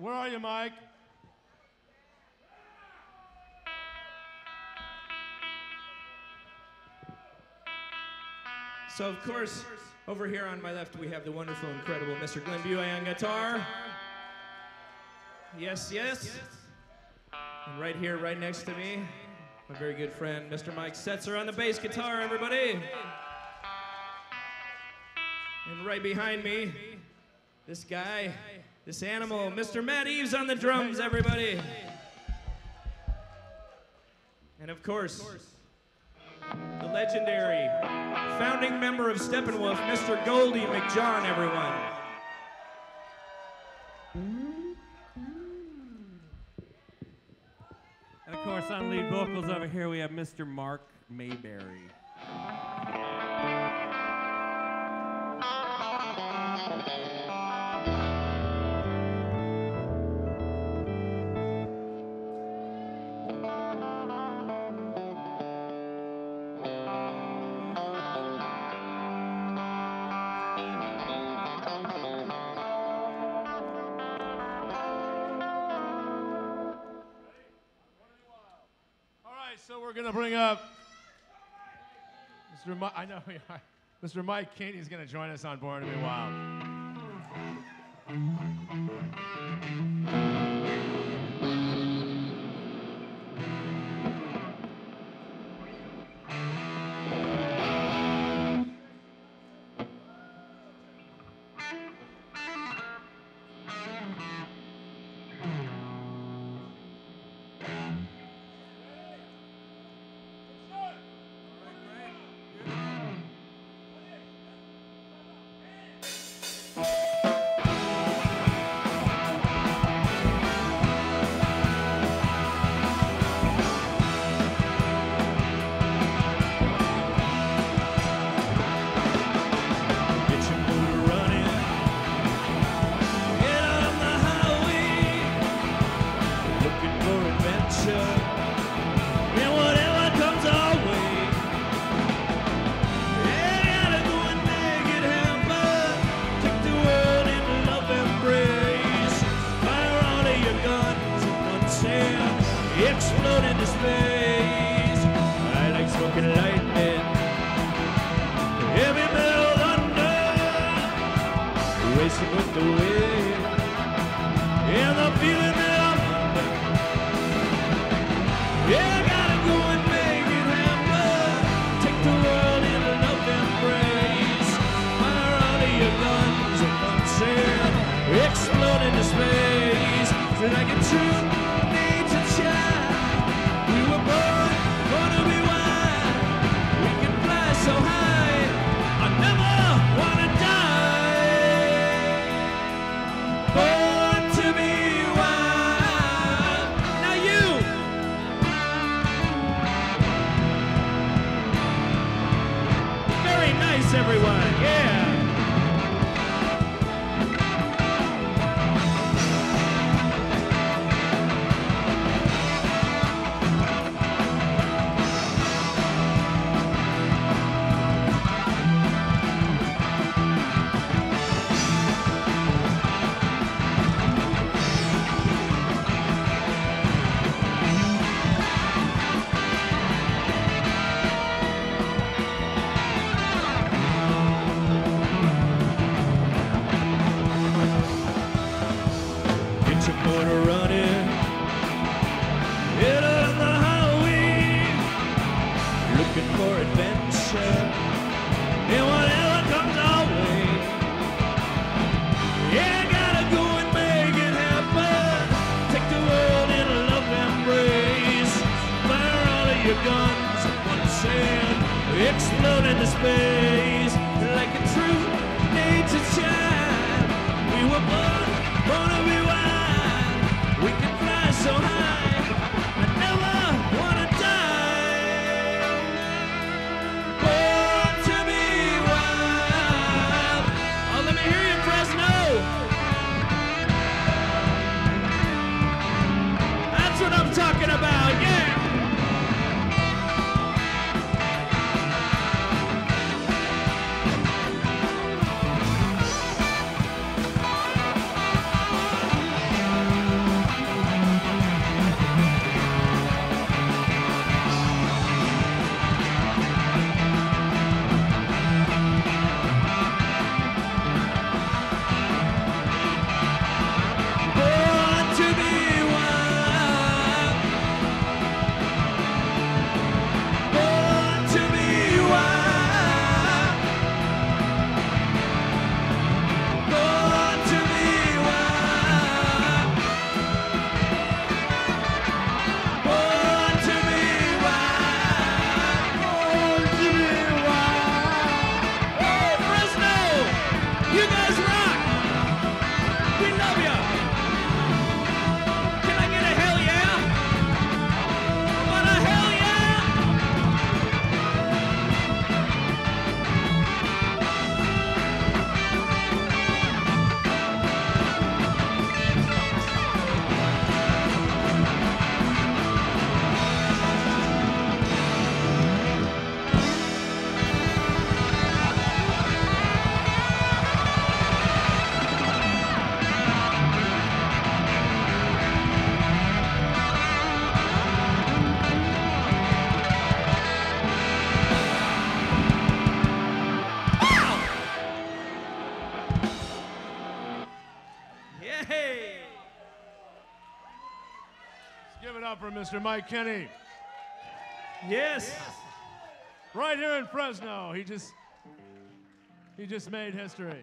Where are you, Mike? So, of course, over here on my left, we have the wonderful, incredible Mr. Glenn Buey on guitar. Yes, yes. And right here, right next to me, my very good friend, Mr. Mike Setzer on the bass guitar, everybody. And right behind me, this guy, this animal, Mr. Matt Eaves on the drums, everybody. And of course, the legendary founding member of Steppenwolf, Mr. Goldie McJohn, everyone. And of course, on lead vocals over here, we have Mr. Mark Mayberry. So we're going to bring up Mr. I know we are. Mr. Mike Keeney is going to join us on Born to Be Wild. Give it up for Mr. Mike Keeney. Yes. Right here in Fresno. He just made history.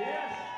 Yes.